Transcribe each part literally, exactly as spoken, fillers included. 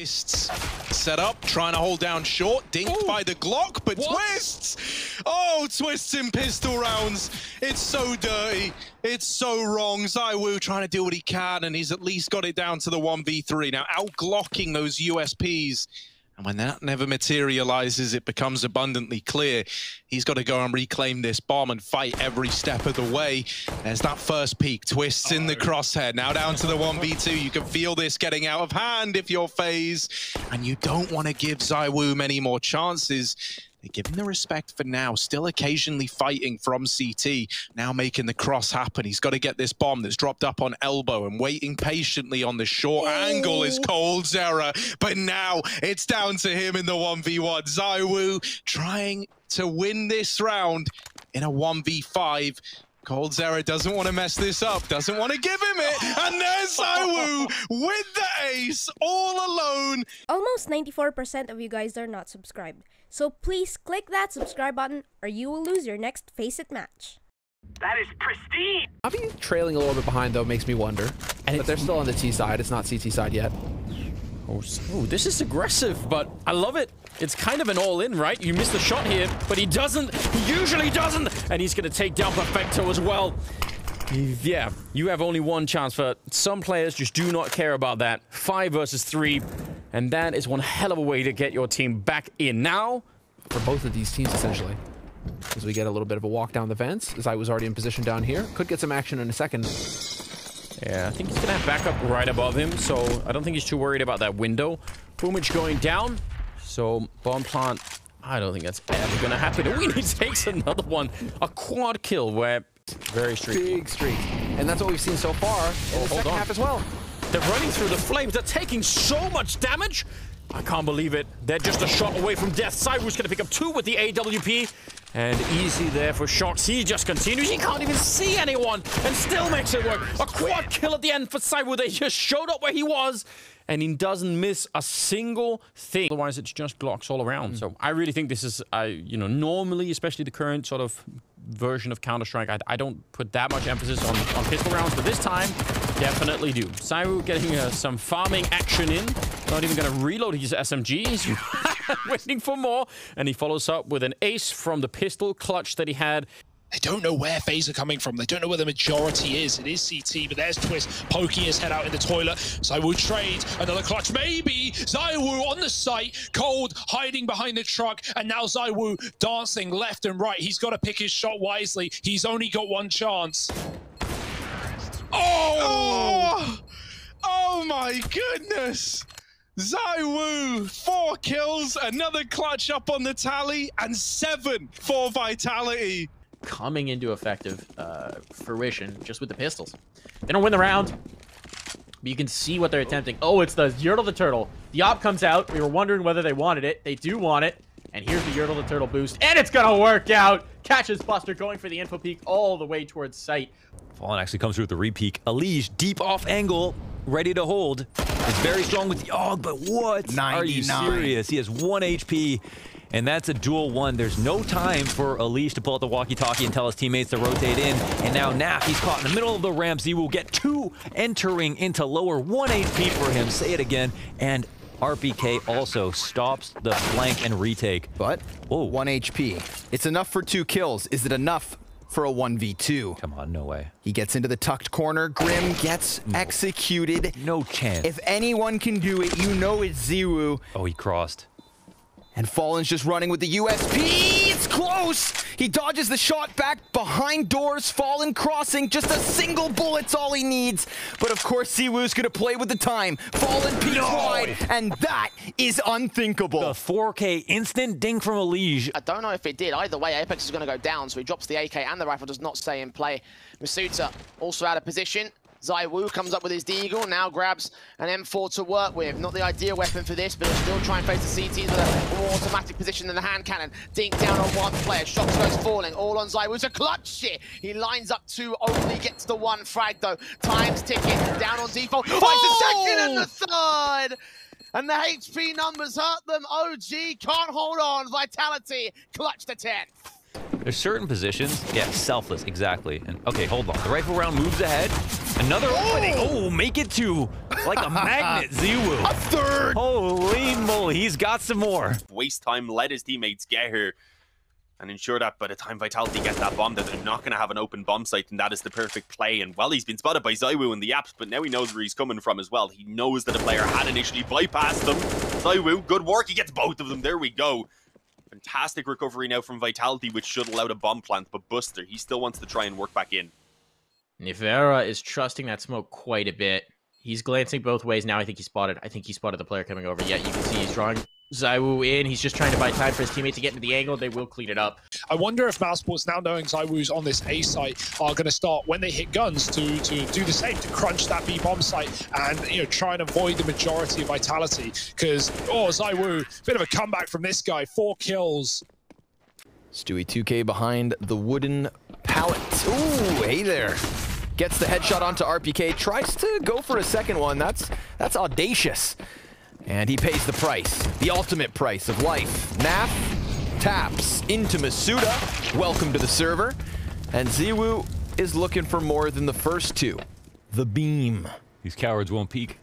Twistzz set up, trying to hold down short, dinked Ooh. by the Glock, but what? Twistzz! Oh, Twistzz in pistol rounds. It's so dirty. It's so wrong. ZywOo trying to do what he can, and he's at least got it down to the one v three. Now, out-glocking those U S Ps, and when that never materializes, it becomes abundantly clear. He's got to go and reclaim this bomb and fight every step of the way. There's that first peak. Twistzz in the crosshair. Now down to the one v two. You can feel this getting out of hand if you're FaZe. And you don't want to give ZywOo many more chances. They give him the respect for now, still occasionally fighting from C T, now making the cross happen. He's got to get this bomb that's dropped up on elbow, and waiting patiently on the short Ooh. angle is coldzera. But now it's down to him in the one v one. ZywOo trying to win this round in a one v five. coldzera doesn't want to mess this up, doesn't want to give him it, and there's ZywOo with the ace, all alone. Almost ninety-four percent of you guys are not subscribed, so please click that subscribe button or you will lose your next Face It match. That is pristine! I mean, trailing a little bit behind though makes me wonder, and but they're still on the T side, it's not C T side yet. Oh, so this is aggressive, but I love it. It's kind of an all-in, right? You missed the shot here, but he doesn't. He usually doesn't. And he's going to take down Perfecto as well. Yeah, you have only one chance for some players. Just do not care about that. Five versus three. And that is one hell of a way to get your team back in now. For both of these teams, essentially. As we get a little bit of a walk down the fence. As I was already in position down here. Could get some action in a second. Yeah, I think he's gonna have backup right above him, so I don't think he's too worried about that window. Boomage going down, so bomb plant, I don't think that's ever gonna happen. Ooh, and he takes another one. A quad kill where very streaky. Big streak. And that's what we've seen so far in oh, the second on. half as well. They're running through the flames. They're taking so much damage. I can't believe it. They're just a shot away from death. Sairu's gonna pick up two with the A W P. And easy there for shots. He just continues. He can't even see anyone and still makes it work. A quad kill at the end for ZywOo. They just showed up where he was, and he doesn't miss a single thing. Otherwise, it's just Glocks all around. Mm. So I really think this is, I, you know, normally, especially the current sort of version of Counter-Strike, I, I don't put that much emphasis on, on pistol rounds, but this time, definitely do. ZywOo getting uh, some farming action in. Not even going to reload his S M G. He's waiting for more, and he follows up with an ace from the pistol clutch that he had. They don't know where FaZe are coming from. They don't know where the majority is. It is C T, but there's Twistzz poking his head out in the toilet. ZywOo trades another clutch. Maybe ZywOo on the site. Cold hiding behind the truck, and now ZywOo dancing left and right. He's got to pick his shot wisely. He's only got one chance. Oh! Oh, oh my goodness! ZywOo, four kills, another clutch up on the tally, and seven for Vitality. Coming into effective uh, fruition just with the pistols. They don't win the round, but you can see what they're attempting. Oh, it's the Yurtle the Turtle. The op comes out. We were wondering whether they wanted it. They do want it. And here's the Yurtle the Turtle boost, and it's going to work out. Catches Buster going for the info peek all the way towards sight. Fallen actually comes through with the re-peek. Elige, deep off angle, ready to hold. It's very strong with the AUG, but what? ninety-nine. Are you serious? He has one H P, and that's a dual one. There's no time for Elige to pull out the walkie-talkie and tell his teammates to rotate in. And now Nap, he's caught in the middle of the ramp. ZywOo will get two entering into lower. One H P for him. Say it again. And R P K also stops the flank and retake. But whoa. One H P. It's enough for two kills. Is it enough for a one v two? Come on, no way. He gets into the tucked corner. Grim gets no. executed. No chance. If anyone can do it, you know it's ZywOo. Oh, he crossed. And Fallen's just running with the U S P. It's close. He dodges the shot back behind doors. Fallen crossing. Just a single bullet's all he needs. But of course, ZywOo's going to play with the time. Fallen peeks no. wide. And that is unthinkable. The four K instant ding from Elige. I don't know if it did. Either way, Apex is going to go down. So he drops the A K and the rifle does not stay in play. Masuta also out of position. ZywOo comes up with his deagle, now grabs an M four to work with. Not the ideal weapon for this, but he'll still try and face the C Ts with a more automatic position than the hand cannon. Dink down on one player, shots goes falling, all on ZywOo. It's a clutch shit. He lines up two, only gets the one frag though. Time's ticking, down on Default, finds oh! the second and the third! And the H P numbers hurt them. O G can't hold on, Vitality clutch the ten. There's certain positions, yeah, selfless, exactly. And okay, hold on, the rifle round moves ahead. Another oh! opening. Oh, make it two. Like a magnet, ZywOo. A third. Holy moly, he's got some more. Waste time, let his teammates get here. And ensure that by the time Vitality gets that bomb, that they're not going to have an open bomb site, and that is the perfect play. And well, he's been spotted by ZywOo in the apps, but now he knows where he's coming from as well. He knows that a player had initially bypassed them. ZywOo, good work. He gets both of them. There we go. Fantastic recovery now from Vitality, which should allow a bomb plant, but Buster, he still wants to try and work back in. Nivera is trusting that smoke quite a bit. He's glancing both ways now. I think he spotted. I think he spotted the player coming over. Yeah, you can see he's drawing ZywOo in. He's just trying to buy time for his teammate to get into the angle. They will clean it up. I wonder if Mousesports, now knowing ZywOo's on this A site, are going to start, when they hit guns, to to do the same, to crunch that B bomb site and, you know, try and avoid the majority of Vitality. Because, oh, ZywOo, bit of a comeback from this guy. Four kills. Stewie two K behind the wooden pallet. Ooh, hey there. Gets the headshot onto R P K. Tries to go for a second one. That's that's audacious. And he pays the price, the ultimate price of life. Nap taps into Masuta. Welcome to the server. And ZywOo is looking for more than the first two. The beam. These cowards won't peek.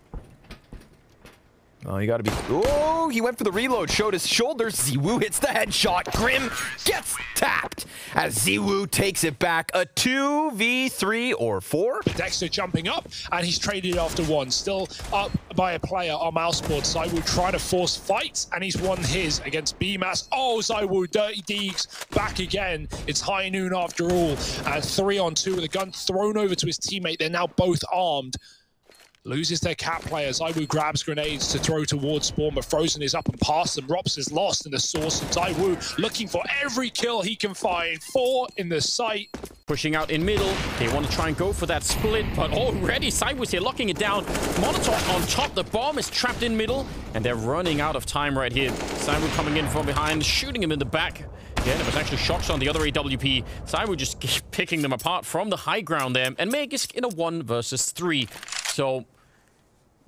Oh, you gotta be... Oh, he went for the reload, showed his shoulders. ZywOo hits the headshot. Grim gets tapped as ZywOo takes it back. A two v three or four. Dexter jumping up, and he's traded after one. Still up by a player on Mousesports. ZywOo trying to force fights, and he's won his against B-Mass. Oh, ZywOo, dirty deeks, back again. It's high noon after all. And three on two with a gun thrown over to his teammate. They're now both armed. Loses their cat player. ZywOo grabs grenades to throw towards Spawn, but Frozen is up and past them. Rops is lost in the source, and ZywOo looking for every kill he can find. Four in the sight. Pushing out in middle. They want to try and go for that split, but already ZywOo's here locking it down. Molotov on top. The bomb is trapped in middle, and they're running out of time right here. ZywOo coming in from behind, shooting him in the back. Again, it was actually shots on the other A W P. ZywOo just keep picking them apart from the high ground there, and Megisk in a one versus three. So...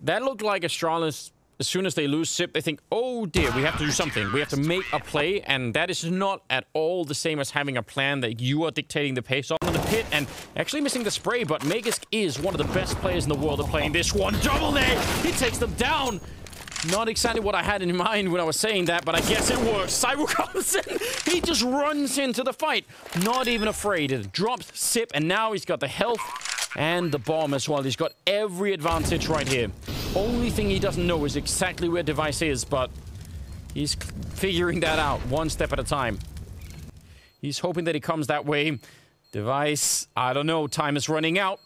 that looked like Astralis, as soon as they lose Sip, they think, oh dear, we have to do something. We have to make a play, and that is not at all the same as having a plan that you are dictating the pace on in the pit, and actually missing the spray, but Megisk is one of the best players in the world at playing this one. Double A! He takes them down! Not exactly what I had in mind when I was saying that, but I guess it works. ZywOo comes in, he just runs into the fight. Not even afraid. It drops Sip, and now he's got the health and the bomb as well. He's got every advantage right here. Only thing he doesn't know is exactly where device is, but he's figuring that out one step at a time. He's hoping that he comes that way. Device, I don't know, time is running out.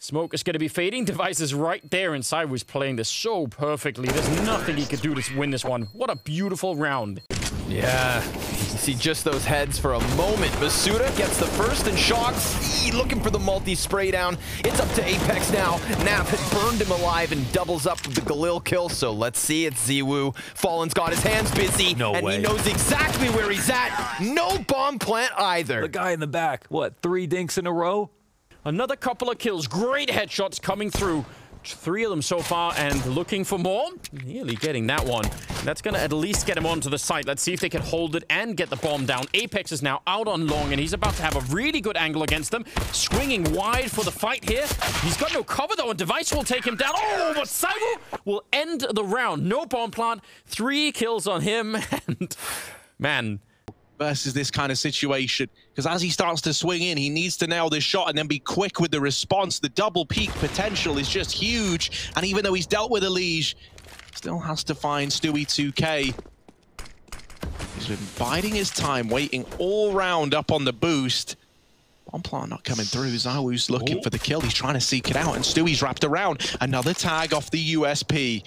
Smoke is going to be fading. Device is right there, and ZywOo's playing this so perfectly. There's nothing he could do to win this one. What a beautiful round. Yeah, you see just those heads for a moment. Masuta gets the first and shocks. Eee, looking for the multi-spray down. It's up to Apex now. Nap has burned him alive and doubles up with the Galil kill. So let's see, it's ZywOo. Fallen's got his hands busy. No and way. He knows exactly where he's at. No bomb plant either. The guy in the back, what, three dinks in a row? Another couple of kills. Great headshots coming through. Three of them so far, and looking for more. Nearly getting that one. That's going to at least get him onto the site. Let's see if they can hold it and get the bomb down. Apex is now out on long, and he's about to have a really good angle against them. Swinging wide for the fight here. He's got no cover, though, and device will take him down. Oh, but ZywOo will end the round. No bomb plant. Three kills on him, and man... versus this kind of situation, because as he starts to swing in, he needs to nail this shot and then be quick with the response. The double peak potential is just huge, and even though he's dealt with Elige, still has to find Stewie two K. He's been biding his time, waiting all round up on the boost. Bomb plant not coming through. ZywOo's looking oh. for the kill. He's trying to seek it out, and Stewie's wrapped around. Another tag off the U S P.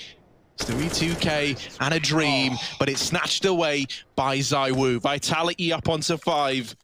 Stewie two K and a dream, oh. but it's snatched away by ZywOo. Vitality up onto five.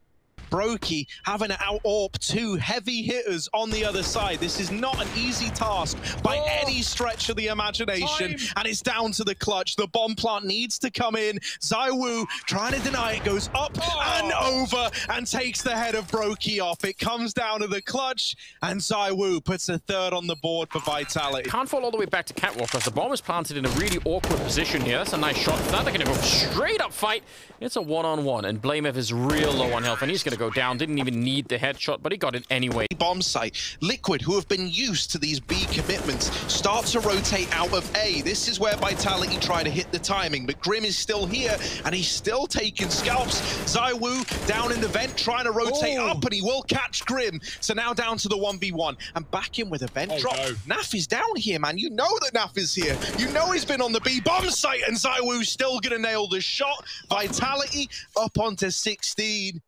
Broky having to out-orp two heavy hitters on the other side. This is not an easy task by oh. any stretch of the imagination, Time. and it's down to the clutch. The bomb plant needs to come in. ZywOo trying to deny it, goes up oh. and over and takes the head of Broky off. It comes down to the clutch, and ZywOo puts a third on the board for Vitality. Can't fall all the way back to Catwalk because the bomb is planted in a really awkward position here. That's a nice shot for that. They're going to go straight up fight. It's a one-on-one, -on -one, and Blamev is real low on health, and he's going to to go down. Didn't even need the headshot, but he got it anyway. Bomb site. Liquid, who have been used to these B commitments, start to rotate out of A. This is where Vitality try to hit the timing, but Grim is still here, and he's still taking scalps. ZywOo down in the vent, trying to rotate oh. up, and he will catch Grim. So now down to the one v one, and back in with a vent oh, drop. No. Naf is down here, man. You know that Naf is here. You know he's been on the B bomb site, and ZywOo's still gonna nail the shot. Vitality up onto sixteen.